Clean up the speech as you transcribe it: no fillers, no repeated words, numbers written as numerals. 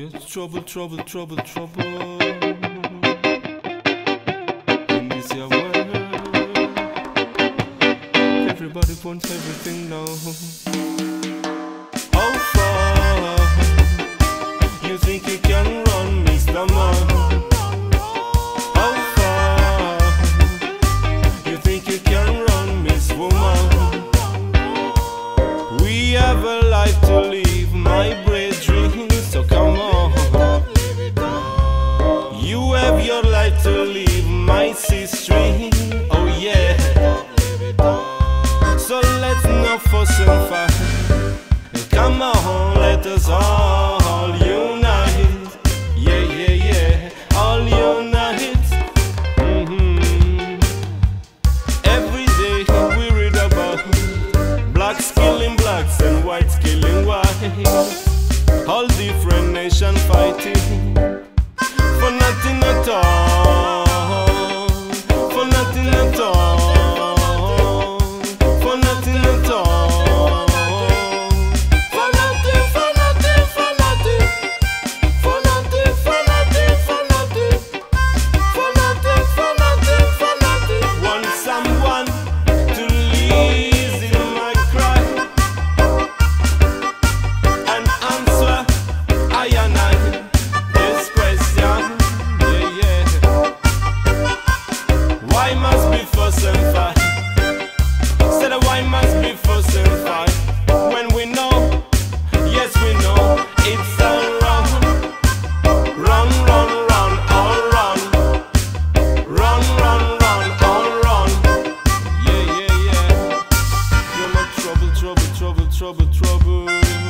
It's trouble, trouble, trouble, trouble in this your world. Everybody wants everything now. How far you think you can run, Mr. Man? How far you think you can run, Miss Woman? We have a life to live, my brave dream, so come on. You have your life to live, my sister, oh yeah. So let's not fuss and fight. Come on, let us all unite. Yeah, yeah, yeah, all unite. Every day we read about blacks killing blacks and whites killing whites. All different nations fighting for nothing at all. Trouble, trouble, trouble, trouble.